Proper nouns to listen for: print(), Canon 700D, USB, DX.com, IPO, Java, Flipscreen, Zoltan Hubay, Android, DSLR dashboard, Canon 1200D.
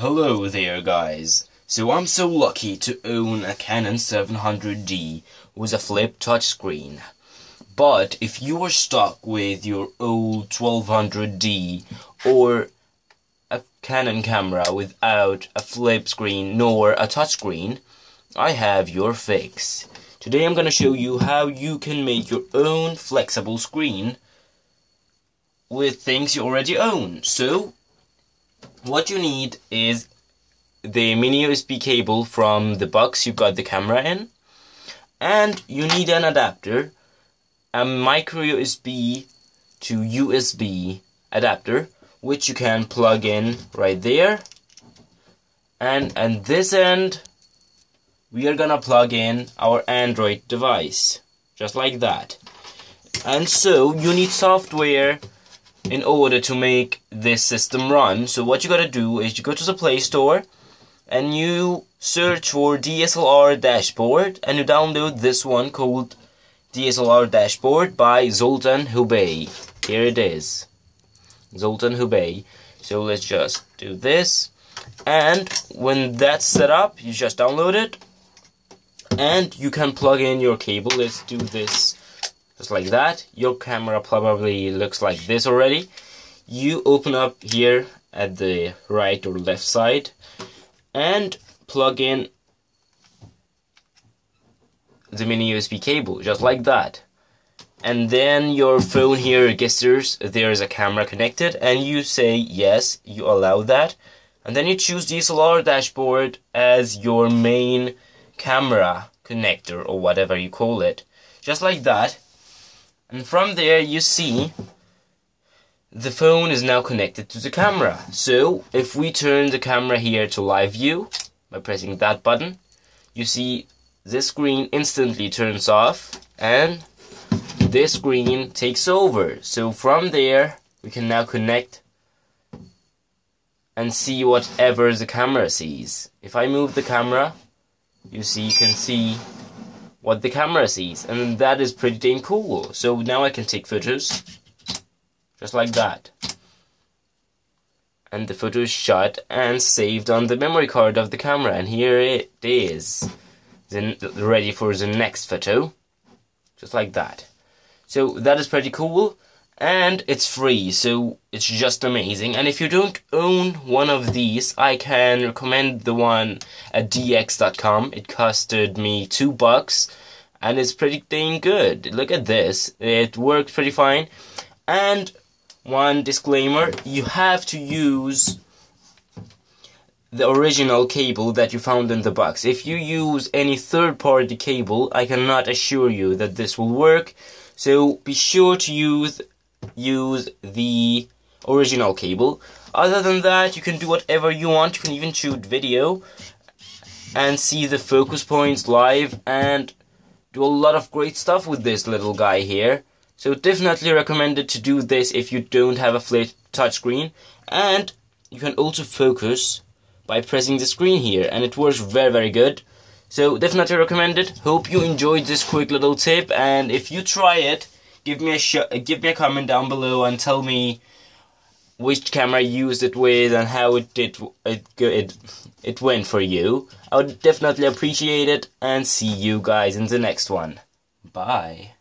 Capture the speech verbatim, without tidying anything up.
Hello there guys, so I'm so lucky to own a Canon seven hundred D with a flip touchscreen. But if you are stuck with your old twelve hundred D or a Canon camera without a flip screen nor a touchscreen, I have your fix. Today I'm gonna show you how you can make your own flexible screen with things you already own. So what you need is the mini U S B cable from the box you got the camera in, and you need an adapter, a micro U S B to U S B adapter, which you can plug in right there. And at this end we are gonna plug in our Android device, just like that. And so you need software in order to make this system run. So what you gotta do is you go to the Play Store and you search for D S L R dashboard, and you download this one called D S L R dashboard by Zoltan Hubay. Here it is, Zoltan Hubay. So let's just do this, and when that's set up you just download it and you can plug in your cable. Let's do this just like that. Your camera probably looks like this already. You open up here at the right or left side and plug in the mini U S B cable, just like that. And then your phone here registers there is a camera connected, and you say yes, you allow that. And then you choose D S L R dashboard as your main camera connector or whatever you call it, just like that. And from there you see the phone is now connected to the camera. So if we turn the camera here to live view by pressing that button, you see this screen instantly turns off and this screen takes over. So from there we can now connect and see whatever the camera sees. If I move the camera, you see you can see what the camera sees, and that is pretty dang cool. So now I can take photos just like that, and the photo is shot and saved on the memory card of the camera, and here it is, then ready for the next photo, just like that. So that is pretty cool, and it's free, so it's just amazing. And if you don't own one of these, I can recommend the one at D X dot com. It costed me two bucks and it's pretty dang good. Look at this, it works pretty fine. And one disclaimer, you have to use the original cable that you found in the box. If you use any third-party cable, I cannot assure you that this will work, so be sure to use use the original cable. Other than that, you can do whatever you want. You can even shoot video and see the focus points live and do a lot of great stuff with this little guy here. So definitely recommended to do this if you don't have a flat touchscreen. And you can also focus by pressing the screen here, and it works very very good. So definitely recommended. Hope you enjoyed this quick little tip, and if you try it, Give me a sh give me a comment down below and tell me which camera you used it with and how it did it it it went for you. I would definitely appreciate it, and see you guys in the next one. Bye.